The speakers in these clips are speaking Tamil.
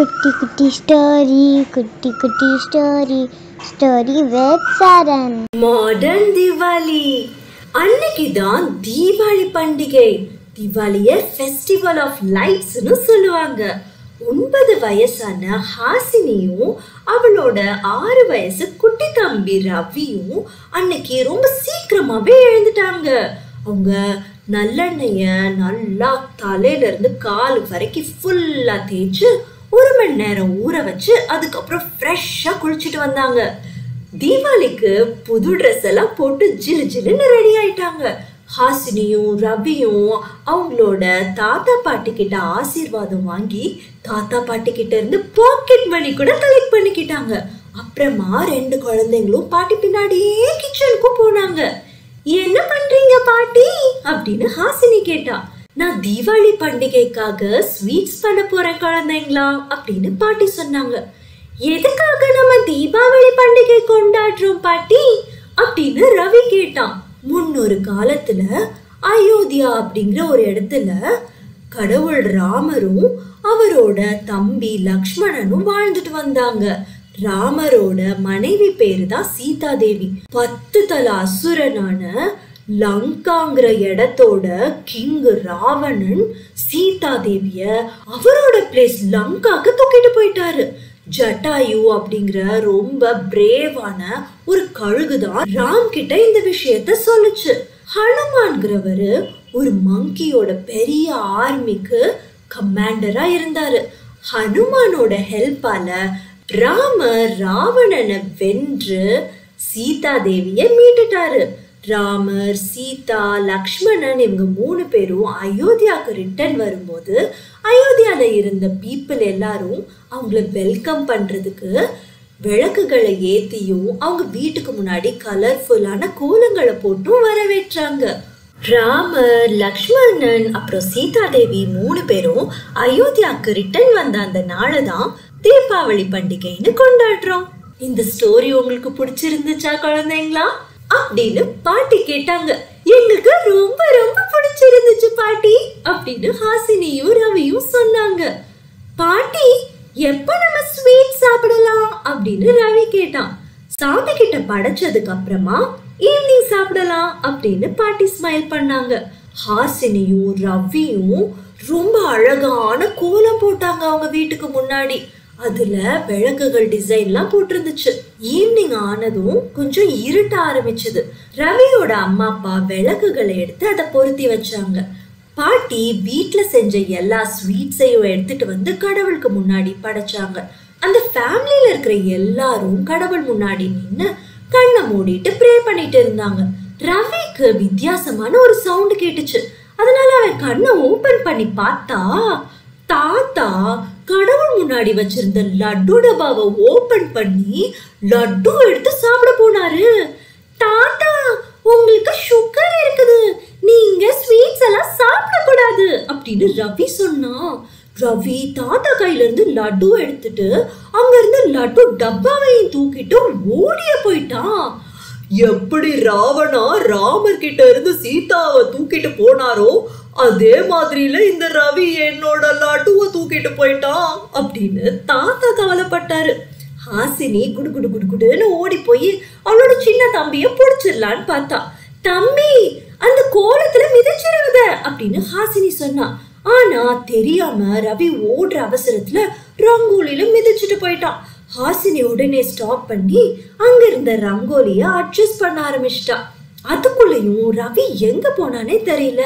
Kutti kutti story, story with Saran. Modern Diwali. அன்னைக்கு தான் தீபாவளி பண்டிகை. தீபாவளியை ஃபெஸ்டிவல் ஆஃப் லைட்ஸ்னு சொல்லுவாங்க. 9 வயசான ஹாசினியும் அவளோட 6 வயசு குட்டி தம்பி ரவியும் அன்னைக்கு ரொம்ப சீக்கிரமாவே எழுந்துட்டாங்க. அவங்க நல்லெண்ணெய நல்லா தலையில இருந்து கால் வரைக்கும் ஃபுல்லா தேய்ச்சி 1 மணி நேரம் ஊற வச்சு அதுக்கப்புறம் ஃப்ரெஷ்ஷா குளிச்சுட்டு வந்தாங்க. தீபாவளிக்கு புது ட்ரெஸ் எல்லாம் போட்டு ஜிலு ஜிலுன்னு ரெடி ஆயிட்டாங்க. ஹாசினியும் ரவியும் அவங்களோட தாத்தா பாட்டி கிட்ட ஆசீர்வாதம் வாங்கி தாத்தா பாட்டி கிட்ட இருந்து பாக்கெட் மணி கூட கலெக்ட் பண்ணிக்கிட்டாங்க. அப்புறமா 2 குழந்தைங்களும் பாட்டி பின்னாடியே கிச்சனுக்கு போனாங்க. என்ன பண்றீங்க பாட்டி அப்படின்னு ஹாசினி கேட்டா. நான் தீபாவளி பண்டிகைக்காக ஸ்வீட்ஸ் பண்ண போறேன் குழந்தைங்களா அப்படின்னு பாட்டி சொன்னாங்க. எதுக்காக நம்ம தீபாவளி பண்டிகை கொண்டாடுறோம் பாட்டி அப்படின்னு ரவி கேட்டான். முன்னொரு காலத்துல அயோத்தியா அப்படிங்கிற ஒரு இடத்துல கடவுள் ராமரும் அவரோட தம்பி லக்ஷ்மணனும் வாழ்ந்துட்டு வந்தாங்க. ராமரோட மனைவி பேரு தான் சீதா தேவி. 10 தலை அசுரனான லங்காங்கிற இடத்தோட கிங் ராவணன் சீதா தேவிய அவரோட பிளேஸ் லங்காக்கு தூக்கிட்டு போயிட்டாரு. ஜட்டாயு அப்படிங்கிற ரொம்ப பிரேவான ஒரு கழுகுதான் ராம் கிட்ட இந்த விஷயத்த சொல்லுச்சு. ஹனுமான்கிறவரு ஒரு மங்கியோட பெரிய ஆர்மிக்கு கமாண்டரா இருந்தாரு. ஹனுமானோட ஹெல்ப்பால ராம ராவணனை வென்று சீதா தேவிய மீட்டுட்டாரு. ராமர் சீதா லக்ஷ்மணன் இவங்க 3 பேரும் அயோத்தியாவுக்கு ரிட்டர்ன் வரும்போது அயோத்தியால இருந்த பீப்புள் எல்லாரும் அவங்கள வெல்கம் பண்றதுக்கு விளக்குகளை ஏத்தியும் அவங்க வீட்டுக்கு முன்னாடி கலர்ஃபுல்லான கோலங்களை போட்டும் வரவேற்றாங்க. ராமர் லக்ஷ்மணன் அப்புறம் சீதா தேவி 3 பேரும் அயோத்தியாவுக்கு ரிட்டர்ன் வந்த அந்த நாளை தான் தீபாவளி பண்டிகைன்னு கொண்டாடுறோம். இந்த ஸ்டோரி உங்களுக்கு பிடிச்சிருந்துச்சா குழந்தைங்களா அப்படின்னு பாட்டி கேட்டாங்க. எங்களுக்கு ரொம்ப ரொம்ப பிடிச்சிருந்துச்சு பாட்டி அப்படின்னு ஹாசினியும் ரவியும் சொன்னாங்க. பாட்டி எப்ப நம்ம ஸ்வீட் சாப்பிடலாம் அப்படின்னு ரவி கேட்டான். சாமி கிட்ட படைச்சதுக்கு அப்புறமா ஈவினிங் சாப்பிடலாம் அப்படின்னு பாட்டி ஸ்மைல் பண்ணாங்க. ஹாசினியும் ரவியும் ரொம்ப அழகான கோலம் போட்டாங்க அவங்க வீட்டுக்கு முன்னாடி. அதுல விளக்குகள் டிசைன்லாம் போட்டிருந்துச்சு. ஈவினிங் ஆனதும் கொஞ்சம் இருட்ட ஆரம்பிச்சது. ரவியோட அம்மா அப்பா விளக்குகளை எடுத்து அதை பொருத்தி வச்சாங்க. பாட்டி வீட்டுல செஞ்ச எல்லா ஸ்வீட்ஸையும் எடுத்துட்டு வந்து கடவுளுக்கு முன்னாடி படைச்சாங்க. அந்த ஃபேமிலியில இருக்கிற எல்லாரும் கடவுள் முன்னாடி நின்று கண்ணை மூடிட்டு ப்ரே பண்ணிட்டு இருந்தாங்க. ரவிக்கு வித்தியாசமான ஒரு சவுண்டு கேட்டுச்சு. அதனால அவன் கண்ணை ஓபன் பண்ணி பார்த்தா தாத்தா கடவுள் முன்னாடி வச்சிருந்த லட்டு டப்பாவை ஓபன் பண்ணி லட்டு எடுத்து சாப்பிட போனாரு. தாத்தா உங்களுக்கு சுகர் இருக்குது, நீங்க ஸ்வீட்ஸ் எல்லாம் சாப்பிட கூடாது அப்படின்னு ரவி சொன்னா. ரவி தாத்தா கையில இருந்து லட்டு எடுத்துட்டு அங்க இருந்து லட்டு டப்பாவையும் தூக்கிட்டு ஓடிய போயிட்டான். எப்படி ராவணா ராமர் கிட்ட இருந்து சீதாவை தூக்கிட்டு போனாரோ அதே மாதிரில இந்த ரவி என்னோட லட்டுவை தூக்கிட்டு போயிட்டான் அப்படின்னு தாத்தா கவலைப்பட்டாரு. ஹாசினி குடு குடு குடு குடுன்னு ஓடி போய் அவளோட சின்ன தம்பிய பிடிச்சிடலான்னு பார்த்தா. தம்பி அந்த கோலத்துல மிதிச்சிருந்த அப்படின்னு ஹாசினி சொன்னா. ஆனா தெரியாம ரவி ஓடுற அவசரத்துல ரங்கோலில மிதிச்சுட்டு போயிட்டான். ஹாசினி உடனே ஸ்டாப் பண்ணி அங்க இருந்த ரங்கோலிய அட்ஜஸ்ட் பண்ண ஆரம்பிச்சிட்டா. அதுக்குள்ளேயும் ரவி எங்க போனானே தெரியல.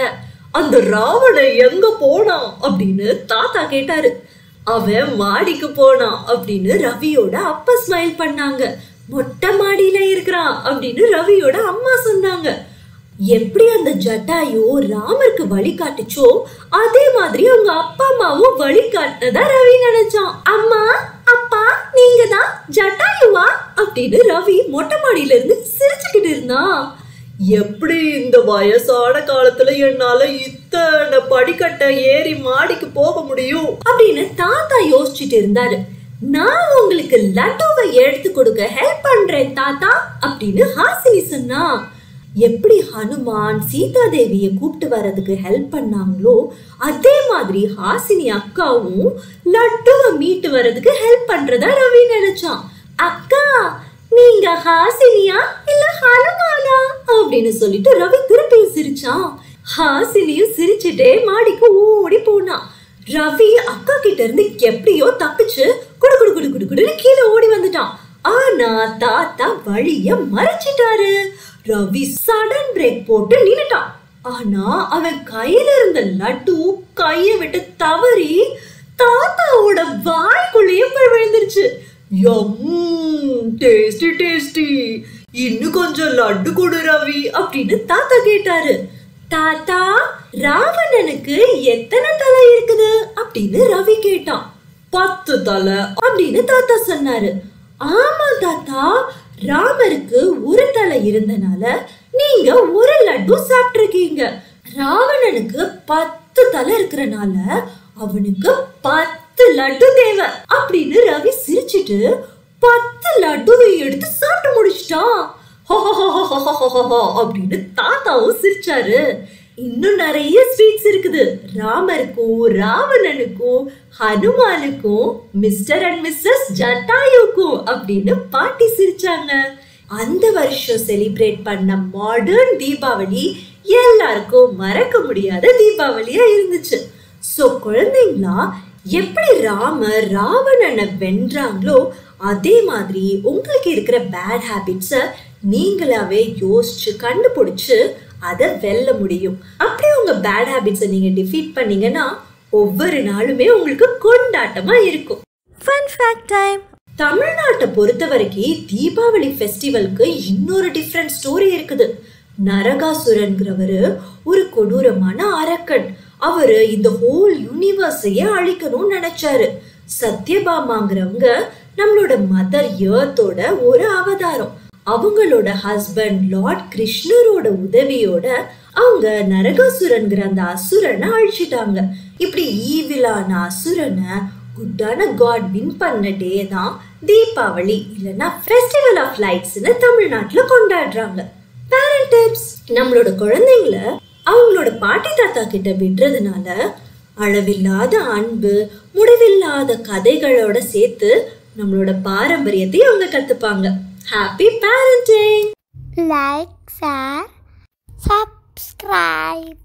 அந்த ராவணன் எங்க போனான் அப்படின்னு தாத்தா கேட்டாரு. அவன் மாடிக்கு போனான் அப்படின்னு ரவியோட அப்பா ஸ்மைல் பண்ணாங்க. மொட்டை மாடியில இருக்கிறான் அப்படின்னு ரவியோட அம்மா சொன்னாங்க. எப்படி அந்த ஜட்டாயோ ராமருக்கு வழி காட்டுச்சோ அதே மாதிரி அவங்க அப்பா அம்மாவும் வழி காட்டினதா ரவி நினைச்சான். அம்மா அப்பா நீங்க தான் ஜட்டாயுவா அப்படின்னு ரவி மொட்டை மாடியில இருந்து சிரிச்சுக்கிட்டு இருந்தான். எப்படி இந்த வயசான காலத்துல என்னால இத்தனை படிக்கட்டை ஏறி மாடிக்கு போக முடியும் அப்படின்னு தாத்தா யோசிச்சுட்டு இருந்தாரு. நான் உங்களுக்கு லட்டுவை எடுத்து கொடுக்க ஹெல்ப் பண்றேன் தாத்தா அப்படின்னு ஹாசினி சொன்னா. எப்படி ஹனுமான் சீதா தேவியை கூப்பிட்டு வர்றதுக்கு ஹெல்ப் பண்ணாங்களோ அதே மாதிரி ஹாசினி அக்காவும் லட்டுவை மீட்டு வர்றதுக்கு ஹெல்ப் பண்றதா ரவி நினைச்சான். அக்கா நீங்க ஹாசினியா இல்ல ஹனுமானா அப்படின்னு சொல்லிட்டு ரவி திருப்பி சிரிச்சான். ஹாசினியும் சிரிச்சுட்டே மாடிக்கு ஓடி போனான். ரவி அக்கா கிட்ட இருந்து எப்படியோ தப்பிச்சு குடு குடு குடு குடு குடுன்னு கீழே ஓடி வந்துட்டான். ஆனா தாத்தா வழிய மறைச்சிட்டாரு. ரவி சடன் பிரேக் போட்டு நின்னுட்டான். ஆனா அவன் கையில இருந்த லட்டு கைய விட்டு தவறி தாத்தாவோட வாய்க்குள்ளேயே போய் விழுந்துருச்சு. டேஸ்டி டேஸ்டி, இன்னும் கொஞ்சம் லட்டு கொடு ரவி அப்படின்னு தாத்தா கேட்டாரு. தாத்தா ராவணனுக்கு எத்தனை தலை இருக்குது அப்படின்னு ரவி கேட்டான். 10 தலை அப்படின்னு தாத்தா சொன்னாரு. ஆமா தாத்தா, ராமருக்கு ஒரு தலை இருந்தனால நீங்க ஒரு லட்டு சாப்பிட்டுருக்கீங்க. ராவணனுக்கு 10 தலை இருக்கிறனால அவனுக்கு 10 லட்டு தேவை அப்படின்னு ரவி சிரிச்சிட்டு 10 லட்டுவை எடுத்து சாப்பிட்டு முடிச்சிட்டான். அப்படின்னு தாத்தாவும் சிரிச்சாரு. இன்னும் நிறைய ஸ்வீட்ஸ் இருக்குது. ராமருக்கும் ராவணனுக்கும் ஹனுமானுக்கும் மிஸ்டர் அண்ட் மிஸ்ஸஸ் ஜட்டாயுக்கும் அப்படின்னு பாட்டி சிரிச்சாங்க. அந்த வருஷம் செலிப்ரேட் பண்ண மாடர்ன் தீபாவளி எல்லாருக்கும் மறக்க முடியாத தீபாவளியா இருந்துச்சு. சோ குழந்தைங்களா, எப்படி ராமர் ராவணனை வென்றாங்களோ அதே மாதிரி உங்களுக்கு இருக்கிற பேட் ஹேபிட்ஸை நீங்களாவே யோசிச்சு கண்டுபிடிச்சு அதை வெல்ல முடியும். அப்படி உங்கள் பேட் ஹேபிட்ஸை நீங்கள் டிஃபீட் பண்ணீங்கன்னா ஒவ்வொரு நாளுமே உங்களுக்கு கொண்டாட்டமாக இருக்கும். Fun fact time. தமிழ்நாட்டை பொறுத்த வரைக்கும் தீபாவளி ஃபெஸ்டிவலுக்கு இன்னொரு டிஃப்ரெண்ட் ஸ்டோரி இருக்குது. நரகாசுரன்கிறவர் ஒரு கொடூரமான அரக்கன். அவரு இந்த ஹோல் யூனிவர்ஸையே அழிக்கணும்னு நினைச்சாரு. சத்யபாமாங்கிறவங்க நம்மளோட மதர் எர்த்தோட ஒரு அவதாரம். அவங்களோட ஹஸ்பண்ட் லார்ட் கிருஷ்ணரோட உதவியோட அவங்க நரகாசுரன்கிற அந்த அசுரனை அழிச்சிட்டாங்க. இப்படி ஈவிலான அசுரனை குட்டான காட் வின் பண்ண டே தான் தீபாவளி, இல்லைன்னா ஃபெஸ்டிவல் ஆஃப் லைட்ஸ்ன்னு தமிழ்நாட்டில் கொண்டாடுறாங்க. Parent tips. நம்மளோட குழந்தைங்களை அவங்களோட பாட்டி தாத்தா கிட்ட விடுறதுனால அளவில்லாத அன்பு, முடிவில்லாத கதைகளோட சேர்த்து நம்மளோட பாரம்பரியத்தையும் அவங்க கத்துப்பாங்க. Happy parenting. Like, share, subscribe.